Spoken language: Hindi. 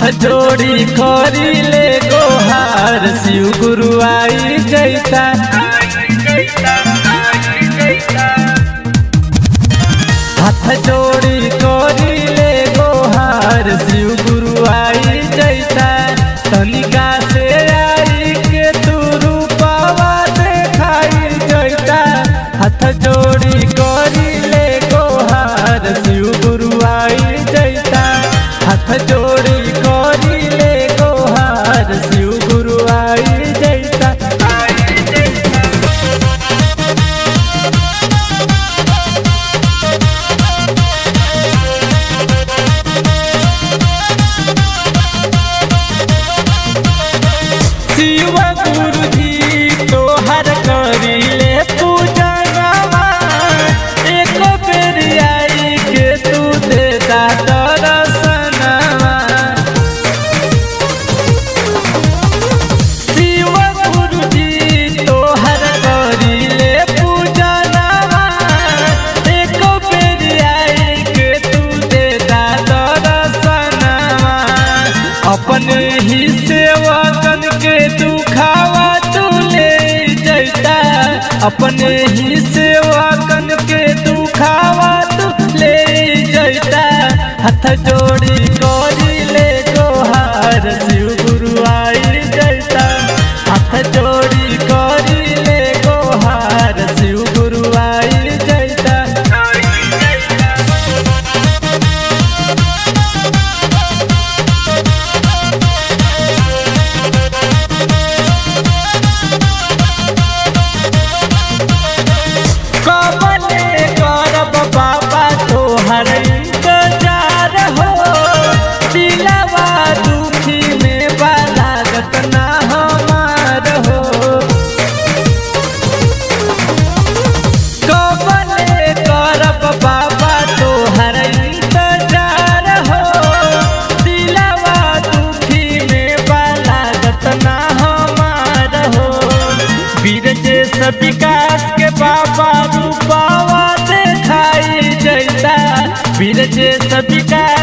हाथ जोड़ी खोरी ले गोहार शिव गुरु आई जैता। हाथ जोड़ी खोरी ले गोहार शिव गुरु आई जैता। तनिका से आई के तू रूपवा देखाई जैता। हाथ जोड़ी खोरी ले गोहार शिव गुरु आई जैता। हाथ जोड़ी अपने ही सेवकन के दुखावा तू ले जैता। अपने ही सेवकन के दुखावा तू ले जैता। हाथ जोड़ी गोरी ले गोहार शिव गुरु आई जैता। हाथ जोड़ी गोरी ले गोहार शिव गुरु आई जैता। विकास के बाबा रूपावा देखाई जैता। विरजे सब विकास